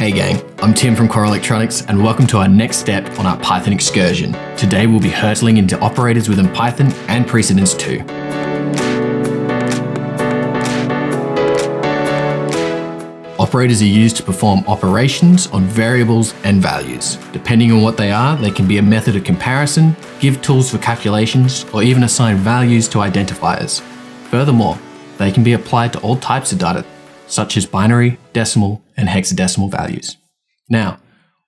Hey gang, I'm Tim from Core Electronics and welcome to our next step on our Python excursion. Today we'll be hurtling into operators within Python and precedents too. Operators are used to perform operations on variables and values. Depending on what they are, they can be a method of comparison, give tools for calculations, or even assign values to identifiers. Furthermore, they can be applied to all types of data, such as binary, decimal, and hexadecimal values. Now,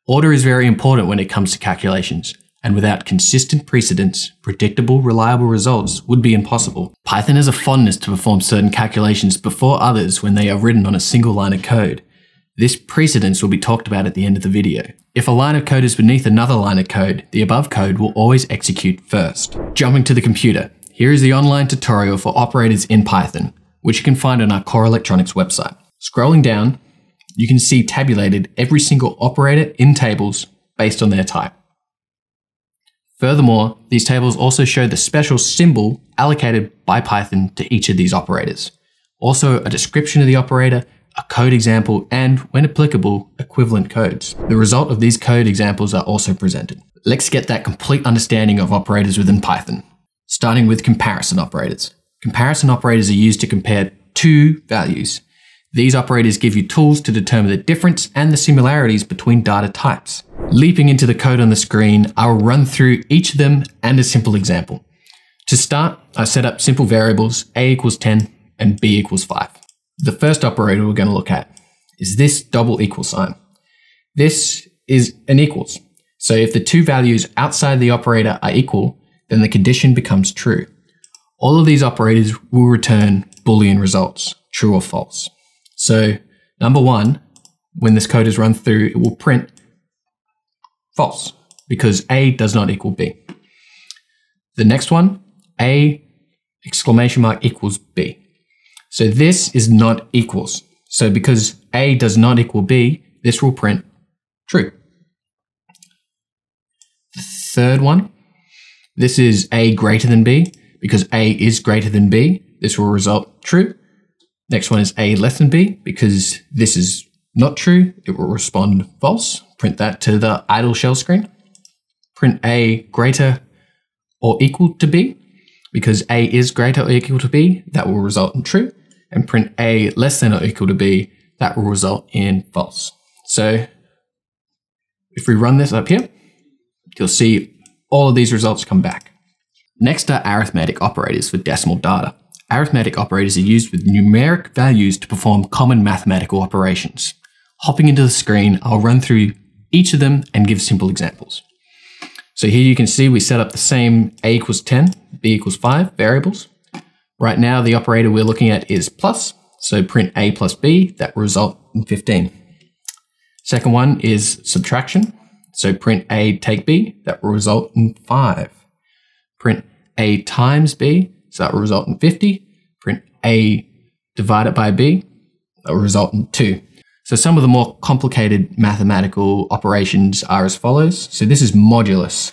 order is very important when it comes to calculations, and without consistent precedents, predictable, reliable results would be impossible. Python has a fondness to perform certain calculations before others when they are written on a single line of code. This precedence will be talked about at the end of the video. If a line of code is beneath another line of code, the above code will always execute first. Jumping to the computer, here is the online tutorial for operators in Python, which you can find on our Core Electronics website. Scrolling down, you can see tabulated every single operator in tables based on their type. Furthermore, these tables also show the special symbol allocated by Python to each of these operators. Also, a description of the operator, a code example, and when applicable, equivalent codes. The result of these code examples are also presented. Let's get that complete understanding of operators within Python, starting with comparison operators. Comparison operators are used to compare two values. These operators give you tools to determine the difference and the similarities between data types. Leaping into the code on the screen, I'll run through each of them and a simple example. To start, I set up simple variables, A equals 10 and B equals 5. The first operator we're going to look at is this double equal sign. This is an equals. So if the two values outside the operator are equal, then the condition becomes true. All of these operators will return Boolean results, true or false. So number one, when this code is run through, it will print false because A does not equal B. The next one, A exclamation mark equals B. So this is not equals. So because A does not equal B, this will print true. The third one, this is A greater than B. Because A is greater than B, this will result true. Next one is A less than B. Because this is not true, it will respond false. Print that to the idle shell screen. Print A greater or equal to B. Because A is greater or equal to B, that will result in true. And print A less than or equal to B, that will result in false. So if we run this up here, you'll see all of these results come back. Next are arithmetic operators for decimal data. Arithmetic operators are used with numeric values to perform common mathematical operations. Hopping into the screen, I'll run through each of them and give simple examples. So here you can see we set up the same A equals 10, B equals 5 variables. Right now, the operator we're looking at is plus. So print A plus B, that will result in 15. Second one is subtraction. So print A take B, that will result in 5. Print A times B, so that will result in 50. Print A divided by B, that will result in 2. So some of the more complicated mathematical operations are as follows. So this is modulus.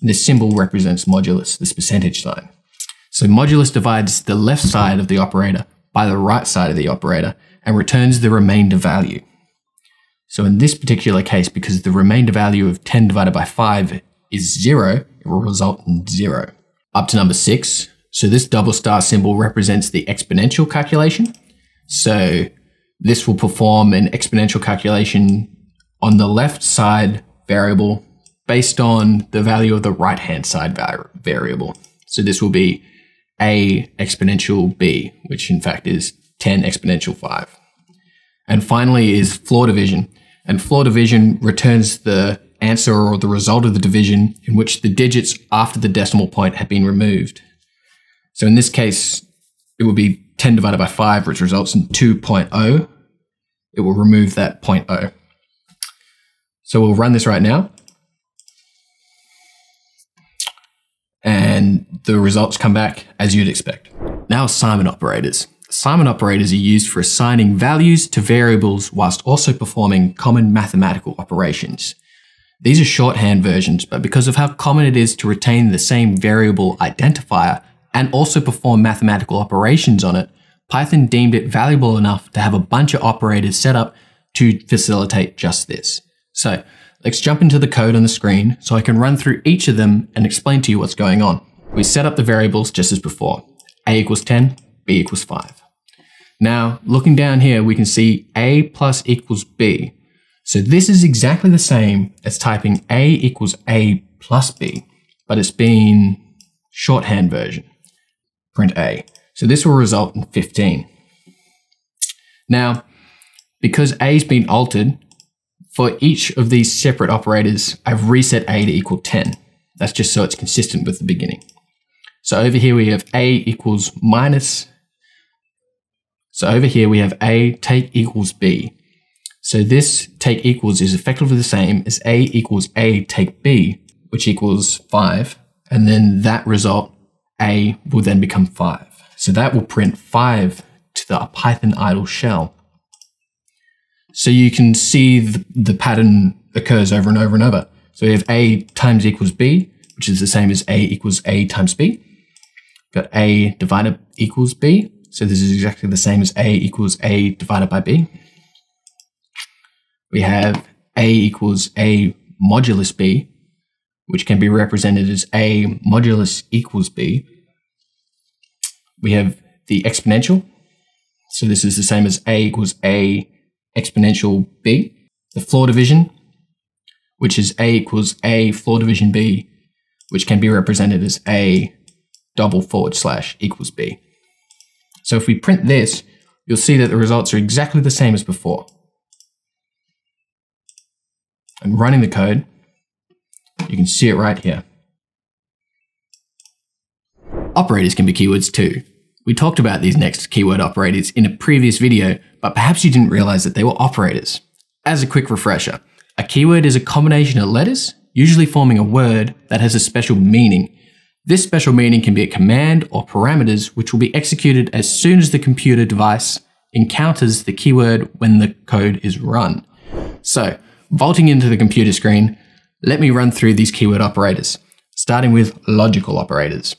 This symbol represents modulus, this percentage sign. So modulus divides the left side of the operator by the right side of the operator and returns the remainder value. So in this particular case, because the remainder value of 10 divided by 5 is 0, it will result in 0. Up to number 6. So this double star symbol represents the exponential calculation. So this will perform an exponential calculation on the left side variable based on the value of the right hand side variable. So this will be A exponential B, which in fact is 10 exponential 5. And finally is floor division. And floor division returns the answer or the result of the division in which the digits after the decimal point have been removed. So in this case, it would be 10 divided by 5, which results in 2.0. It will remove that 0.0. So we'll run this right now. And the results come back as you'd expect. Now assignment operators. Assignment operators are used for assigning values to variables whilst also performing common mathematical operations. These are shorthand versions, but because of how common it is to retain the same variable identifier and also perform mathematical operations on it, Python deemed it valuable enough to have a bunch of operators set up to facilitate just this. So let's jump into the code on the screen so I can run through each of them and explain to you what's going on. We set up the variables just as before, a equals 10, b equals 5. Now, looking down here, we can see a plus equals b. So this is exactly the same as typing a equals a plus b, but it's been shorthand version, print a. So this will result in 15. Now, because a's been altered, for each of these separate operators, I've reset a to equal 10. That's just so it's consistent with the beginning. So over here we have a equals minus. So over here we have a take equals b. So this take equals is effectively the same as a equals a take b, which equals 5. And then that result, a will then become 5. So that will print 5 to the Python idle shell. So you can see the pattern occurs over and over and over. So we have a times equals b, which is the same as a equals a times b. Got a divided equals b. So this is exactly the same as a equals a divided by b. We have a equals a modulus b, which can be represented as a modulus equals b. We have the exponential. So this is the same as a equals a exponential b. The floor division, which is a equals a floor division b, which can be represented as a double forward slash equals b. So if we print this, you'll see that the results are exactly the same as before. I'm running the code. You can see it right here. Operators can be keywords too. We talked about these next keyword operators in a previous video, but perhaps you didn't realize that they were operators. As a quick refresher, a keyword is a combination of letters, usually forming a word that has a special meaning. This special meaning can be a command or parameters which will be executed as soon as the computer device encounters the keyword when the code is run. So, vaulting into the computer screen, let me run through these keyword operators, starting with logical operators.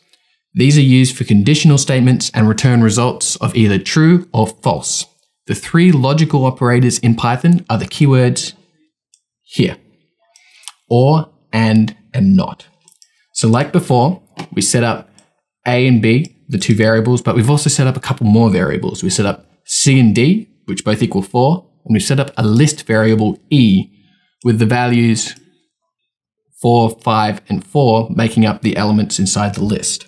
These are used for conditional statements and return results of either true or false. The three logical operators in Python are the keywords here, or, and not. So like before, we set up a and b, the two variables, but we've also set up a couple more variables. We set up c and d, which both equal 4, and we set up a list variable e with the values 4, 5, and 4 making up the elements inside the list.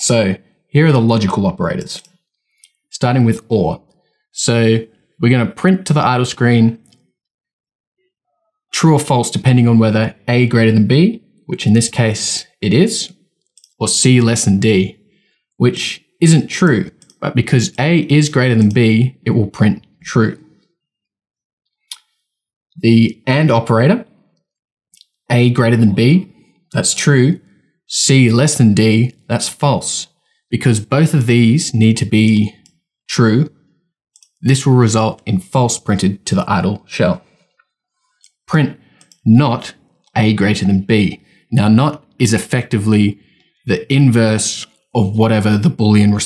So here are the logical operators, starting with or. So we're going to print to the idle screen true or false depending on whether a greater than b, which in this case it is, or c less than d, which isn't true, but because a is greater than b, it will print true. The and operator, a greater than b, that's true, c less than d, that's false. Because both of these need to be true, this will result in false printed to the idle shell. Print not a greater than b. Now not is effectively the inverse of whatever the Boolean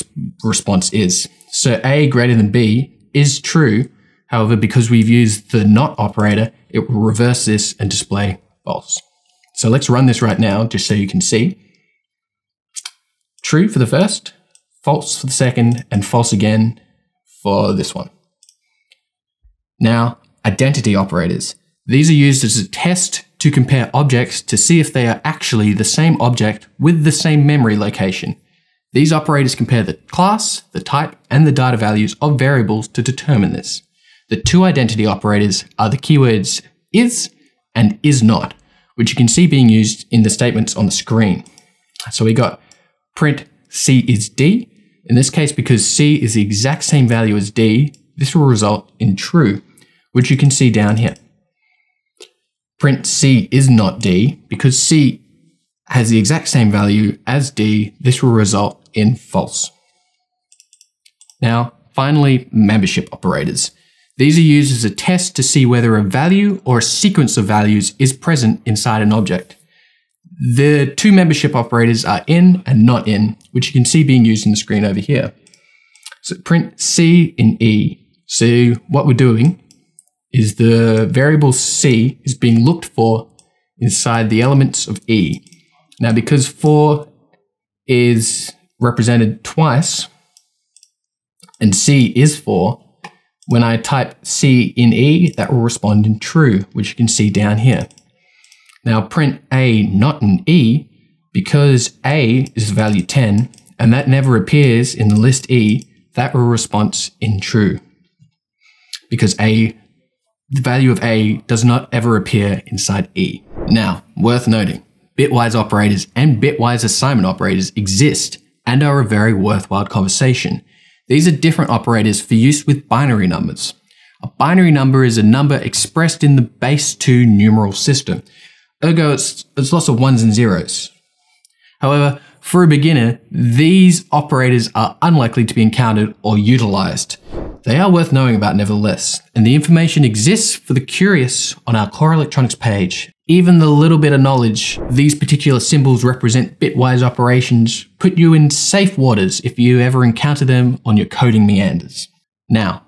response is. So a greater than b is true. However, because we've used the not operator, it will reverse this and display false. So let's run this right now, just so you can see. True for the first, false for the second, and false again for this one. Now, identity operators. These are used as a test to compare objects to see if they are actually the same object with the same memory location. These operators compare the class, the type, and the data values of variables to determine this. The two identity operators are the keywords is and is not, which you can see being used in the statements on the screen. So we got print c is d. In this case, because c is the exact same value as d, this will result in true, which you can see down here. Print c is not d, because c has the exact same value as d, this will result in false. Now, finally, membership operators. These are used as a test to see whether a value or a sequence of values is present inside an object. The two membership operators are in and not in, which you can see being used in the screen over here. So print c in e. So what we're doing is the variable C is being looked for inside the elements of E. Now, because 4 is represented twice and C is 4, when I type C in E, that will respond in true, which you can see down here. Now print A not in E, because A is value 10 and that never appears in the list E, that will response in true, because A, the value of A does not ever appear inside E. Now, worth noting, bitwise operators and bitwise assignment operators exist and are a very worthwhile conversation. These are different operators for use with binary numbers. A binary number is a number expressed in the base 2 numeral system. Ergo, it's lots of ones and zeros. However, for a beginner, these operators are unlikely to be encountered or utilized. They are worth knowing about nevertheless, and the information exists for the curious on our Core Electronics page. Even the little bit of knowledge these particular symbols represent bitwise operations put you in safe waters if you ever encounter them on your coding meanders. Now,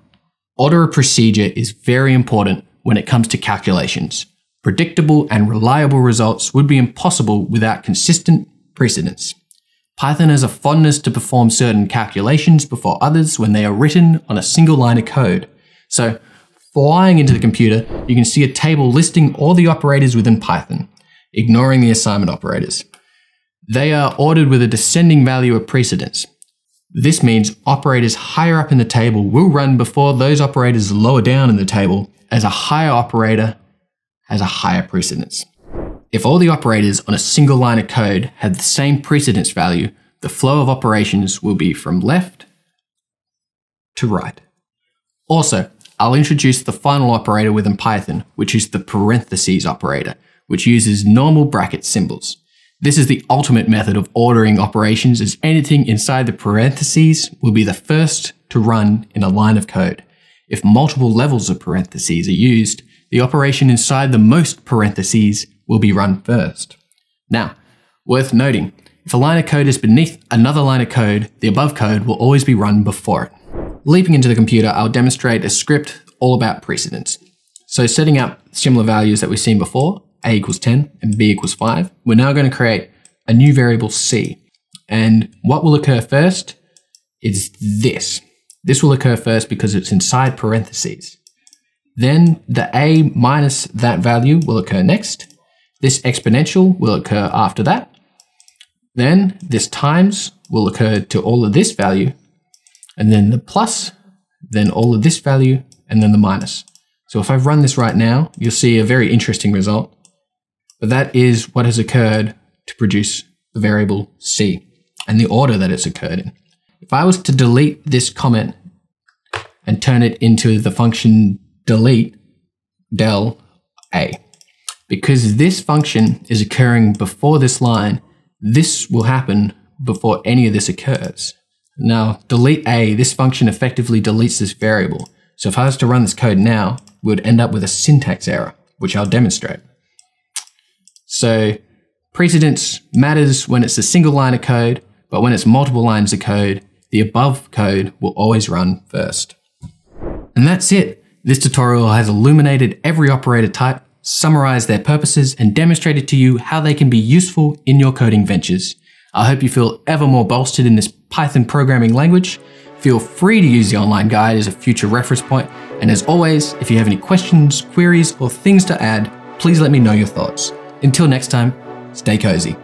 order of procedure is very important when it comes to calculations. Predictable and reliable results would be impossible without consistent precedence. Python has a fondness to perform certain calculations before others when they are written on a single line of code. So, flying into the computer, you can see a table listing all the operators within Python, ignoring the assignment operators. They are ordered with a descending value of precedence. This means operators higher up in the table will run before those operators lower down in the table, as a higher operator has a higher precedence. If all the operators on a single line of code had the same precedence value, the flow of operations will be from left to right. Also, I'll introduce the final operator within Python, which is the parentheses operator, which uses normal bracket symbols. This is the ultimate method of ordering operations, as anything inside the parentheses will be the first to run in a line of code. If multiple levels of parentheses are used, the operation inside the most parentheses will be run first. Now, worth noting, if a line of code is beneath another line of code, the above code will always be run before it. Leaping into the computer, I'll demonstrate a script all about precedence. So setting up similar values that we've seen before, A equals 10 and B equals 5, we're now going to create a new variable C. And what will occur first is this. This will occur first because it's inside parentheses. Then the A minus that value will occur next. This exponential will occur after that. Then this times will occur to all of this value, and then the plus, then all of this value, and then the minus. So if I run this right now, you'll see a very interesting result, but that is what has occurred to produce the variable C and the order that it's occurred in. If I was to delete this comment and turn it into the function delete del A, because this function is occurring before this line, this will happen before any of this occurs. Now, delete A, this function effectively deletes this variable. So if I was to run this code now, we would end up with a syntax error, which I'll demonstrate. So precedence matters when it's a single line of code, but when it's multiple lines of code, the above code will always run first. And that's it. This tutorial has illuminated every operator type, summarized their purposes, and demonstrated to you how they can be useful in your coding ventures. I hope you feel ever more bolstered in this Python programming language. Feel free to use the online guide as a future reference point. And as always, if you have any questions, queries, or things to add, please let me know your thoughts. Until next time, stay cozy.